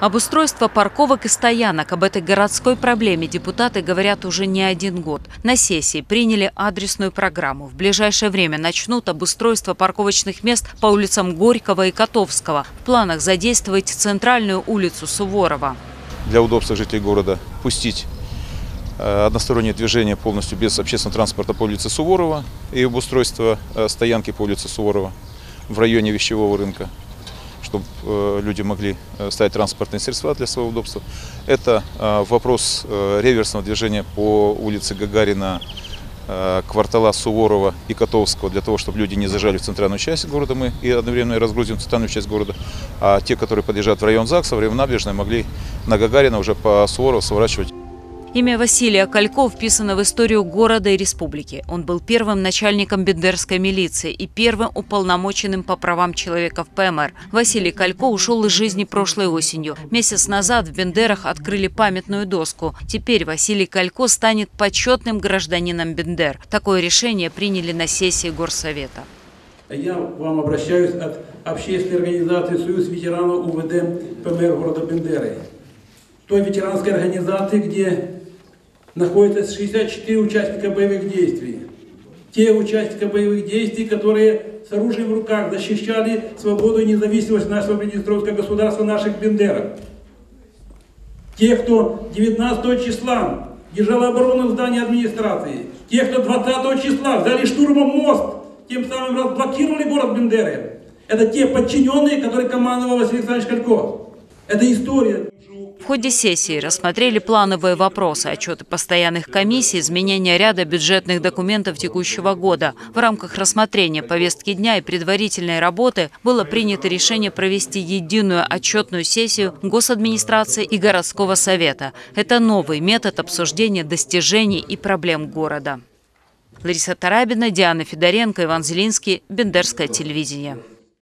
Обустройство парковок и стоянок. Об этой городской проблеме депутаты говорят уже не один год. На сессии приняли адресную программу. В ближайшее время начнут обустройство парковочных мест по улицам Горького и Котовского. В планах задействовать центральную улицу Суворова. Для удобства жителей города пустить одностороннее движение полностью без общественного транспорта по улице Суворова и обустройство стоянки по улице Суворова в районе вещевого рынка, чтобы люди могли ставить транспортные средства для своего удобства. Это вопрос реверсного движения по улице Гагарина, квартала Суворова и Котовского, для того, чтобы люди не заезжали в центральную часть города, мы и одновременно разгрузим центральную часть города, а те, которые подъезжают в район ЗАГСа, в район Набережной, могли на Гагарина уже по Суворову сворачивать. Имя Василия Калькова вписано в историю города и республики. Он был первым начальником бендерской милиции и первым уполномоченным по правам человека в ПМР. Василий Кальков ушел из жизни прошлой осенью. Месяц назад в Бендерах открыли памятную доску. Теперь Василий Кальков станет почетным гражданином Бендер. Такое решение приняли на сессии горсовета. Я вам обращаюсь от общественной организации «Союз ветеранов УВД ПМР города Бендеры». Той ветеранской организации, где находится 64 участника боевых действий. Те участники боевых действий, которые с оружием в руках защищали свободу и независимость нашего приднестровского государства, наших бендеров. Те, кто 19 числа держал оборону в здании администрации. Те, кто 20 числа взяли штурмом мост, тем самым разблокировали город Бендеры. Это те подчиненные, которые командовал Василий Александрович Кальков. Это история. В ходе сессии рассмотрели плановые вопросы, отчеты постоянных комиссий, изменения ряда бюджетных документов текущего года. В рамках рассмотрения повестки дня и предварительной работы было принято решение провести единую отчетную сессию госадминистрации и городского совета. Это новый метод обсуждения достижений и проблем города. Лариса Тарабина, Диана Федоренко, Иван Зелинский, Бендерское телевидение.